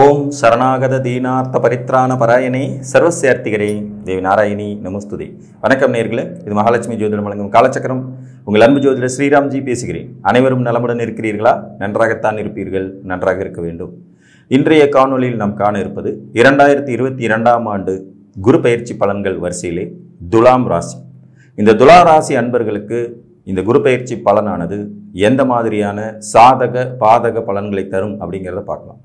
ಓಂ சரணாகத தீனார்த்த பரித்ராண பராயணே சர்வஸ்யார்த்திகரே தேவி நாராயணி நமஸ்துதே. வணக்கம் நேயர்களே, இது மகாலட்சுமி ஜோதிடம் வழங்கும் காலச்சக்கரம். உங்கள் அன்பு ஜோதிடர் ஸ்ரீராம்ஜி பேசுகிறேன். அனைவரும் நலமுடன் இருக்கிறீர்களா? நன்றாகத்தான் இருப்பீர்கள், நன்றாக இருக்க வேண்டும். இன்றைய காணொலியில் நாம் காண இருப்பது 2022ஆம் ஆண்டு குரு பயிற்சி பலன்கள் வரிசையிலே துலாம் ராசி. இந்த துலா ராசி அன்பர்களுக்கு இந்த குரு பயிற்சி பலனானது எந்த மாதிரியான சாதக பாதக பலன்களை தரும் அப்படிங்கிறத பார்க்கலாம்.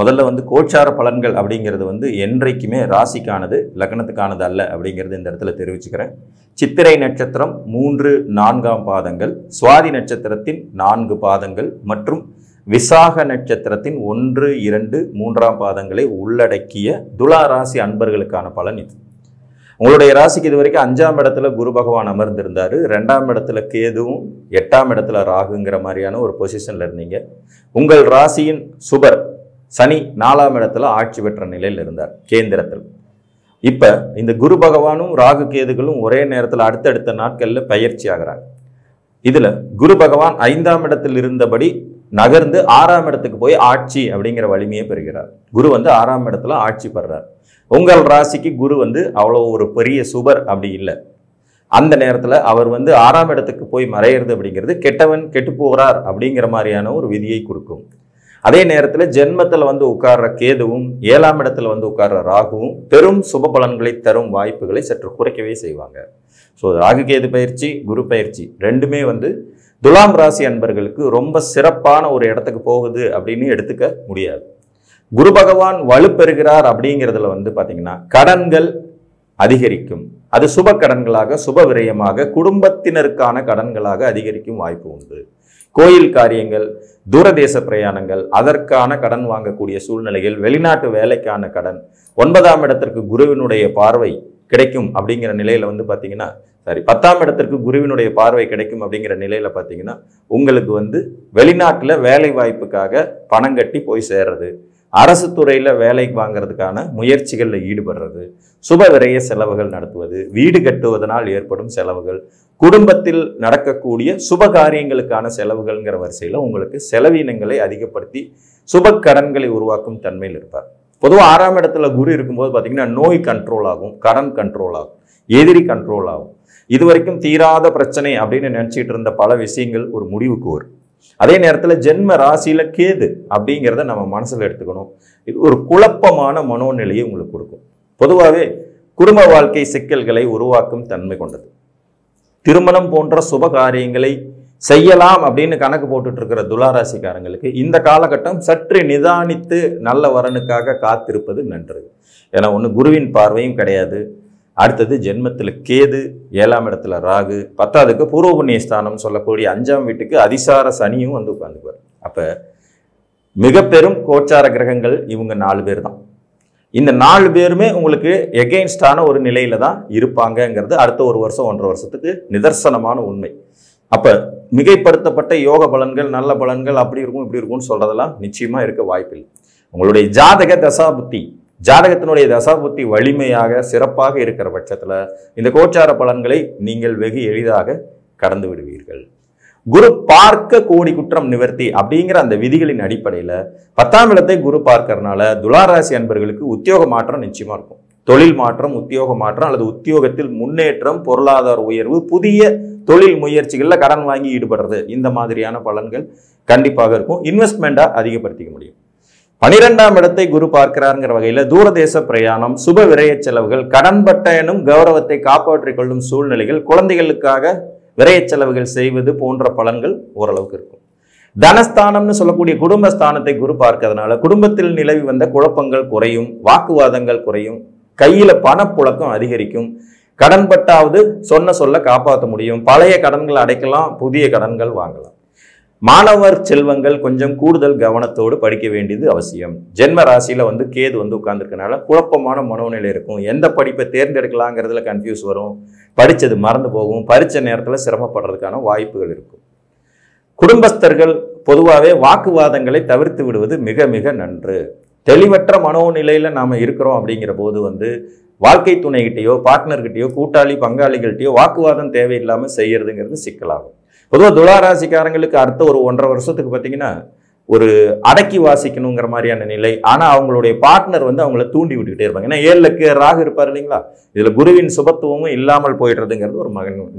முதல்ல கோச்சார பலன்கள் அப்படிங்கிறது என்றைக்குமே ராசிக்கானது லக்னத்துக்கானது அல்ல அப்படிங்கிறது இந்த இடத்துல தெரிவிச்சுக்கிறேன். சித்திரை நட்சத்திரம் 3/4 பாதங்கள், சுவாதி நட்சத்திரத்தின் 4 பாதங்கள் மற்றும் விசாக நட்சத்திரத்தின் 1, 2, 3ஆம் பாதங்களை உள்ளடக்கிய துலா ராசி அன்பர்களுக்கான பலன் இது. உங்களுடைய ராசிக்கு இது வரைக்கும் 5ஆம் இடத்துல குரு பகவான் அமர்ந்திருந்தார், 2ஆம் இடத்துல கேதுவும் 8ஆம் இடத்துல ராகுங்கிற மாதிரியான ஒரு பொசிஷனில் இருந்தீங்க. உங்கள் ராசியின் சுபர் சனி 4ஆம் இடத்துல ஆட்சி பெற்ற நிலையில் இருந்தார் கேந்திரத்தில். இப்போ இந்த குரு பகவானும் ராகு கேதுகளும் ஒரே நேரத்தில் அடுத்தடுத்த நாட்களில் பயிற்சி ஆகிறாங்க. இதில் குரு பகவான் 5ஆம் இடத்தில் இருந்தபடி நகர்ந்து 6ஆம் இடத்துக்கு போய் ஆட்சி அப்படிங்கிற வலிமையை பெறுகிறார். குரு 6ஆம் இடத்துல ஆட்சி பெறுறார். உங்கள் ராசிக்கு குரு அவ்வளோ ஒரு பெரிய சுபர் அப்படி இல்லை. அந்த நேரத்தில் அவர் 6ஆம் இடத்துக்கு போய் மறையிறது அப்படிங்கிறது கெட்டவன் கெட்டு போகிறார் அப்படிங்கிற மாதிரியான ஒரு விதியை கொடுக்கும். அதே நேரத்தில் ஜென்மத்தில் உட்கார்ற கேதுவும் 7ஆம் இடத்துல உட்கார்ற ராகுவும் பெரும் சுப பலன்களை தரும் வாய்ப்புகளை சற்று குறைக்கவே செய்வாங்க. ஸோ ராகு கேது பயிற்சி, குரு பயிற்சி ரெண்டுமே துலாம் ராசி அன்பர்களுக்கு ரொம்ப சிறப்பான ஒரு இடத்துக்கு போகுது அப்படின்னு எடுத்துக்க முடியாது. குரு பகவான் வலுப்பெறுகிறார் அப்படிங்கிறதுல பார்த்தீங்கன்னா கடன்கள் அதிகரிக்கும். அது சுப கடன்களாக சுப விரயமாக குடும்பத்தினருக்கான கடன்களாக அதிகரிக்கும் வாய்ப்பு உண்டு. கோயில் காரியங்கள், தூரதேச பிரயாணங்கள், அதற்கான கடன் வாங்கக்கூடிய சூழ்நிலைகள், வெளிநாட்டு வேலைக்கான கடன். 9ஆம் இடத்திற்கு குருவினுடைய பார்வை கிடைக்கும் அப்படிங்கிற நிலையில் பார்த்தீங்கன்னா 10ஆம் இடத்திற்கு குருவினுடைய பார்வை கிடைக்கும் அப்படிங்கிற நிலையில் பார்த்தீங்கன்னா உங்களுக்கு வெளிநாட்டில் வேலை வாய்ப்புக்காக பணம் கட்டி போய் சேர்றது, அரசு துறையில் வேலை வாங்கிறதுக்கான முயற்சிகளில் ஈடுபடுறது, சுப விரைய செலவுகள் நடத்துவது, வீடு கட்டுவதனால் ஏற்படும் செலவுகள், குடும்பத்தில் நடக்கக்கூடிய சுப காரியங்களுக்கான செலவுகள்ங்கிற வரிசையில் உங்களுக்கு செலவினங்களை அதிகப்படுத்தி சுப கடன்களை உருவாக்கும் தன்மையில் இருப்பார். பொதுவாக 6ஆம் இடத்துல குரு இருக்கும்போது பார்த்தீங்கன்னா நோய் கண்ட்ரோல் ஆகும், கடன் கண்ட்ரோல் ஆகும், எதிரி கண்ட்ரோல் ஆகும். இது வரைக்கும் தீராத பிரச்சனை அப்படின்னு நினச்சிட்டு இருந்த பல விஷயங்கள் ஒரு முடிவுக்கு வரும். அதே நேரத்தில் ஜென்ம ராசியில் கேது அப்படிங்கிறத நம்ம மனசில் எடுத்துக்கணும். இது ஒரு குழப்பமான மனோநிலையை உங்களுக்கு கொடுக்கும். பொதுவாகவே குடும்ப வாழ்க்கை சிக்கல்களை உருவாக்கும் தன்மை கொண்டது. திருமணம் போன்ற சுப காரியங்களை செய்யலாம் அப்படின்னு கணக்கு போட்டுட்டு இருக்கிற துலாராசிக்காரங்களுக்கு இந்த காலகட்டம் சற்று நிதானித்து நல்ல வரனுக்காக காத்திருப்பது நன்று. ஏன்னா குருவின் பார்வையும் கிடையாது, அடுத்தது ஜென்மத்தில் கேது, 7ஆம் இடத்துல ராகு, 10ஆவதுக்கு பூர்வ புண்ணிய ஸ்தானம் சொல்லக்கூடிய 5ஆம் வீட்டுக்கு அதிசார சனியும் உட்காந்துக்குவார். அப்போ மிக பெரும் கோச்சார கிரகங்கள் இவங்க 4 பேர் தான். இந்த 4 பேருமே உங்களுக்கு எகெயின்ஸ்டான ஒரு நிலையில தான் இருப்பாங்கங்கிறது அடுத்த 1 வருஷம் 1.5 வருஷத்துக்கு நிதர்சனமான உண்மை. அப்போ மிகைப்படுத்தப்பட்ட யோக பலன்கள், நல்ல பலன்கள், அப்படி இருக்கும் இப்படி இருக்கும்னு சொல்கிறதெல்லாம் நிச்சயமாக இருக்க வாய்ப்பில்லை. உங்களுடைய ஜாதக தசாபுத்தி, ஜாதகத்தினுடைய தசாபுத்தி வலிமையாக சிறப்பாக இருக்கிற பட்சத்தில் இந்த கோச்சார பலன்களை நீங்கள் வெகு எளிதாக கடந்து விடுவீர்கள். குரு பார்க்க கோடி குற்றம் நிவர்த்தி அப்படிங்கிற அந்த விதிகளின் அடிப்படையில் 10ஆம் இடத்தை குரு பார்க்கறனால துலாராசி அன்பர்களுக்கு உத்தியோக மாற்றம் நிச்சயமாக இருக்கும். தொழில் மாற்றம், உத்தியோக மாற்றம் அல்லது உத்தியோகத்தில் முன்னேற்றம், பொருளாதார உயர்வு, புதிய தொழில் முயற்சிகளில் கடன் வாங்கி ஈடுபடுறது, இந்த மாதிரியான பலன்கள் கண்டிப்பாக இருக்கும். இன்வெஸ்ட்மெண்ட்டாக அதிகப்படுத்திக்க முடியும். 12ஆம் இடத்தை குரு பார்க்கிறாருங்கிற வகையில் தூரதேச பிரயாணம், சுப விரய செலவுகள், கடன்பட்ட எனும் கௌரவத்தை காப்பாற்றிக் கொள்ளும் சூழ்நிலைகள், குழந்தைகளுக்காக விரய செலவுகள் செய்வது போன்ற பலன்கள் ஓரளவுக்கு இருக்கும். தனஸ்தானம்னு சொல்லக்கூடிய குடும்பஸ்தானத்தை குரு பார்க்கறதுனால குடும்பத்தில் நிலவி வந்த குழப்பங்கள் குறையும், வாக்குவாதங்கள் குறையும், கையில் பணப்புழக்கம் அதிகரிக்கும், கடன்பட்டாவது சொல்ல காப்பாற்ற முடியும், பழைய கடன்கள் அடைக்கலாம், புதிய கடன்கள் வாங்கலாம். மாணவர் செல்வங்கள் கொஞ்சம் கூடுதல் கவனத்தோடு படிக்க வேண்டியது அவசியம். ஜென்ம ராசியில் கேது உட்கார்ந்துருக்கனால குழப்பமான மனோநிலை இருக்கும். எந்த படிப்பை தேர்ந்தெடுக்கலாங்கிறதுல கன்ஃபியூஸ் வரும், படித்தது மறந்து போகும், பரிச்ச நேரத்தில் சிரமப்படுறதுக்கான வாய்ப்புகள் இருக்கும். குடும்பஸ்தர்கள் பொதுவாகவே வாக்குவாதங்களை தவிர்த்து விடுவது மிக மிக நன்று. தெளிவற்ற மனோநிலையில் நாம் இருக்கிறோம் அப்படிங்கிற போது வாழ்க்கை துணைகிட்டையோ பார்ட்னர்கிட்டையோ கூட்டாளி பங்காளிகள்கிட்டையோ வாக்குவாதம் தேவையில்லாமல் செய்யறதுங்கிறது சிக்கலாகும். பொதுவாக துளாராசிக்காரங்களுக்கு அடுத்த ஒரு 1.5 வருஷத்துக்கு பார்த்தீங்கன்னா ஒரு அடக்கி வாசிக்கணுங்கிற மாதிரியான நிலை. ஆனால் அவங்களுடைய பார்ட்னர் வந்து அவங்கள தூண்டி விட்டுக்கிட்டே இருப்பாங்க. ஏன்னா 7க்கு ராகு இருப்பார் இல்லைங்களா, இதில் குருவின் சுபத்துவமும் இல்லாமல் போயிடுறதுங்கிறது ஒரு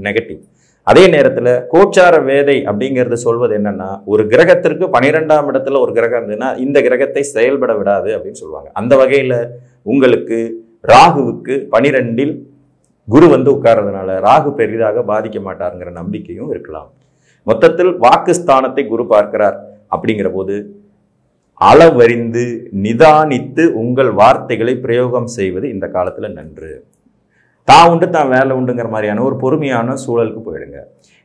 நெகட்டிவ். அதே நேரத்தில் கோச்சார வேதை அப்படிங்கிறது சொல்வது என்னன்னா, ஒரு கிரகத்திற்கு 12ஆம் இடத்துல ஒரு கிரகம் இருந்ததுன்னா இந்த கிரகத்தை செயல்பட விடாது அப்படின்னு சொல்லுவாங்க. அந்த வகையில் உங்களுக்கு ராகுவுக்கு 12இல் குரு வந்து உட்கார்றதுனால ராகு பெரிதாக பாதிக்க மாட்டாருங்கிற நம்பிக்கையும் இருக்கலாம். மொத்தத்தில் வாக்குஸ்தானத்தை குரு பார்க்கிறார் அப்படிங்கிற போது அளவறிந்து நிதானித்து உங்கள் வார்த்தைகளை பிரயோகம் செய்வது இந்த காலத்தில் நன்று. தான் உண்டு தான் வேலை உண்டுங்கிற மாதிரியான ஒரு பொறுமையான சூழலுக்கு போயிடுங்க.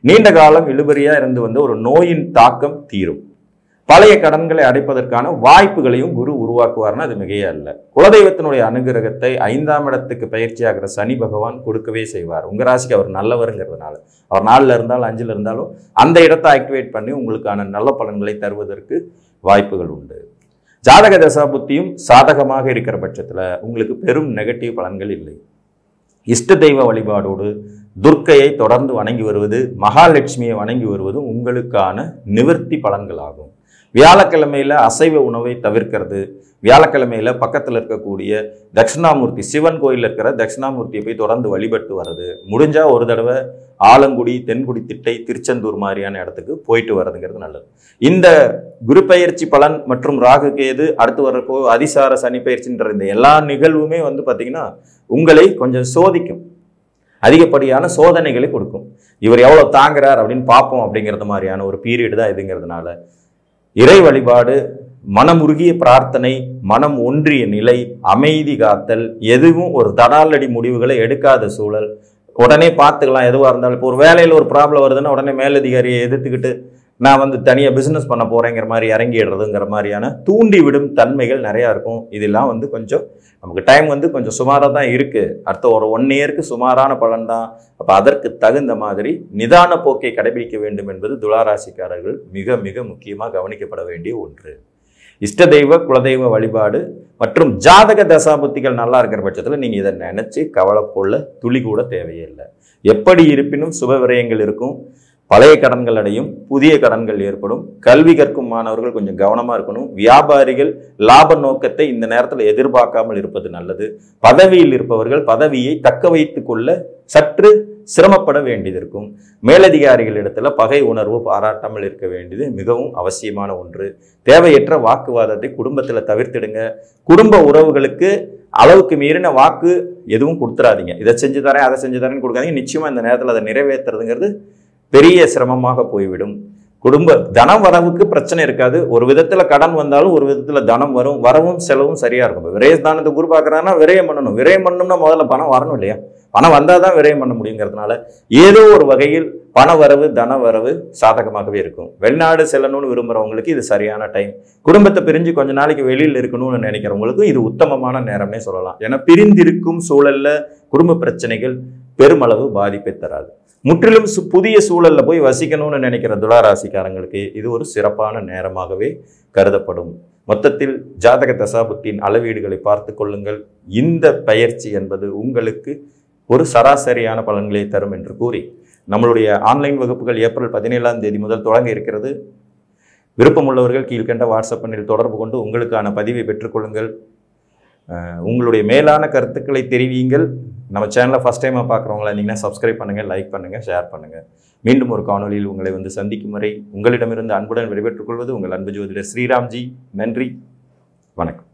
நீண்ட காலம் இழுபறியாக இருந்து வந்து ஒரு நோயின் தாக்கம் தீரும். பழைய கடன்களை அடைப்பதற்கான வாய்ப்புகளையும் குரு உருவாக்குவார்னா அது மிகையா இல்லை. குலதெய்வத்தினுடைய அனுகிரகத்தை 5ஆம் இடத்துக்கு பயிற்சியாகிற சனி பகவான் கொடுக்கவே செய்வார். உங்கள் ராசிக்கு அவர் நல்லவருங்கிறதுனால அவர் 4ல் இருந்தாலும் 5ல் இருந்தாலும் அந்த இடத்தை ஆக்டிவேட் பண்ணி உங்களுக்கான நல்ல பலன்களை தருவதற்கு வாய்ப்புகள் உண்டு. ஜாதக தசா புத்தியும் சாதகமாக இருக்கிற பட்சத்தில் உங்களுக்கு பெரும் நெகட்டிவ் பலன்கள் இல்லை. இஷ்ட தெய்வ வழிபாடோடு துர்க்கையை தொடர்ந்து வணங்கி வருவது, மகாலட்சுமியை வணங்கி வருவது உங்களுக்கான நிவர்த்தி பலன்களாகும். வியாழக்கிழமையில் அசைவ உணவை தவிர்க்கிறது, வியாழக்கிழமையில் பக்கத்தில் இருக்கக்கூடிய தட்சிணாமூர்த்தி சிவன் கோயிலில் இருக்கிற தட்சிணாமூர்த்தியை போய் தொடர்ந்து வழிபட்டு வர்றது, முடிஞ்சால் ஒரு தடவை ஆலங்குடி, தென்குடி திட்டை, திருச்செந்தூர் மாதிரியான இடத்துக்கு போயிட்டு வர்றதுங்கிறது நல்லது. இந்த குரு பயிற்சி பலன் மற்றும் ராகு கேது அடுத்து வர்றப்போ அதிசார சனி பயிற்சின்ற இந்த எல்லா நிகழ்வுமே வந்து பார்த்திங்கன்னா உங்களை கொஞ்சம் சோதிக்கும், அதிகப்படியான சோதனைகளை கொடுக்கும். இவர் எவ்வளோ தாங்குறார் அப்படின்னு பார்ப்போம் அப்படிங்கிறது மாதிரியான ஒரு பீரியடு தான் இதுங்கிறதுனால இறை வழிபாடு, மனமுருகிய பிரார்த்தனை, மனம் ஒன்றிய நிலை, அமைதி காத்தல், எதுவும் ஒரு தடாலடி முடிவுகளை எடுக்காத சூழல், உடனே பார்த்துக்கலாம் எதுவாக இருந்தாலும். இப்போ ஒரு வேலையில் ஒரு ப்ராப்ளம் வருதுன்னா உடனே மேலதிகாரியை எதிர்த்துக்கிட்டு நான் வந்து தனியாக பிஸ்னஸ் பண்ண போகிறேங்கிற மாதிரி இறங்கிடுறதுங்கிற மாதிரியான தூண்டிவிடும் தன்மைகள் நிறையா இருக்கும். இதெல்லாம் வந்து கொஞ்சம் நமக்கு டைம் வந்து கொஞ்சம் சுமாராக தான் இருக்குது. அடுத்த ஒரு 1 இயருக்கு சுமாரான பலன் தான். அப்போ அதற்கு தகுந்த மாதிரி நிதான போக்கை கடைபிடிக்க வேண்டும் என்பது துளாராசிக்காரர்கள் மிக மிக முக்கியமாக கவனிக்கப்பட வேண்டிய ஒன்று. இஷ்ட தெய்வ குலதெய்வ வழிபாடு மற்றும் ஜாதக தசாபுத்திகள் நல்லா இருக்கிற பட்சத்தில் நீங்கள் இதை நினச்சி கவலைக்கொள்ள துளி கூட தேவையில்லை. எப்படி இருப்பினும் சுப விரயங்கள் இருக்கும், பழைய கடன்கள் அடையும், புதிய கடன்கள் ஏற்படும். கல்வி கற்கும் மாணவர்கள் கொஞ்சம் கவனமாக இருக்கணும். வியாபாரிகள் லாப நோக்கத்தை இந்த நேரத்தில் எதிர்பார்க்காமல் இருப்பது நல்லது. பதவியில் இருப்பவர்கள் பதவியை தக்க வைத்து கொள்ள சற்று சிரமப்பட வேண்டியது இருக்கும். மேலதிகாரிகளிடத்தில் பகை உணர்வு பாராட்டாமல் இருக்க வேண்டியது மிகவும் அவசியமான ஒன்று. தேவையற்ற வாக்குவாதத்தை குடும்பத்தில் தவிர்த்திடுங்க. குடும்ப உறவுகளுக்கு அளவுக்கு மீறின வாக்கு எதுவும் கொடுத்துடாதீங்க. இதை செஞ்சு தரேன் அதை செஞ்சு தரேன்னு கொடுக்காதீங்க. நிச்சயமாக இந்த நேரத்தில் அதை நிறைவேற்றுறதுங்கிறது பெரிய சிரமமாக போய்விடும். குடும்ப தனம் வரவுக்கு பிரச்சனை இருக்காது. ஒரு விதத்தில் கடன் வந்தாலும் ஒரு விதத்தில் தனம் வரும். வரவும் செலவும் சரியாக இருக்கும். விரைய தானத்தை குரு பார்க்குறாங்கன்னா விரயம் பண்ணணும். விரயம் பண்ணணும்னா முதல்ல பணம் வரணும் இல்லையா? பணம் வந்தால் தான் விரயம் பண்ண முடியுங்கிறதுனால ஏதோ ஒரு வகையில் பண வரவு தன வரவு சாதகமாகவே இருக்கும். வெளிநாடு செல்லணும்னு விரும்புகிறவங்களுக்கு இது சரியான டைம். குடும்பத்தை பிரிஞ்சு கொஞ்ச நாளைக்கு வெளியில் இருக்கணும்னு நினைக்கிறவங்களுக்கும் இது உத்தமமான நேரம்னே சொல்லலாம். ஏன்னா பிரிந்திருக்கும் சூழலில் குடும்ப பிரச்சனைகள் பெருமளவு பாதிப்பை தராது. முற்றிலும் புதிய சூழலில் போய் வசிக்கணும்னு நினைக்கிற துளாராசிக்காரங்களுக்கு இது ஒரு சிறப்பான நேரமாகவே கருதப்படும். மொத்தத்தில் ஜாதக தசாபுத்தின் அளவீடுகளை பார்த்து கொள்ளுங்கள். இந்த பயிற்சி என்பது உங்களுக்கு ஒரு சராசரியான பலன்களை தரும் என்று கூறி நம்மளுடைய ஆன்லைன் வகுப்புகள் ஏப்ரல் 17ஆம் தேதி முதல் தொடங்க இருக்கிறது. விருப்பமுள்ளவர்கள் கீழ்கண்ட வாட்ஸ்அப் எண்ணில் தொடர்பு கொண்டு உங்களுக்கான பதிவை பெற்றுக்கொள்ளுங்கள். உங்களுடைய மேலான கருத்துக்களை தெரிவியுங்கள். நம்ம சேனலை ஃபஸ்ட் டைமாக பார்க்குறவங்களா இருந்தீங்கன்னா சப்ஸ்கிரைப் பண்ணுங்கள், லைக் பண்ணுங்கள், ஷேர் பண்ணுங்கள். மீண்டும் ஒரு காணொலியில் உங்களை வந்து சந்திக்கும் வரை உங்களிடமிருந்து அன்புடன் விடைபெற்றுக் கொள்வது உங்கள் அன்பு ஜோதிடர் ஸ்ரீராம்ஜி. நன்றி, வணக்கம்.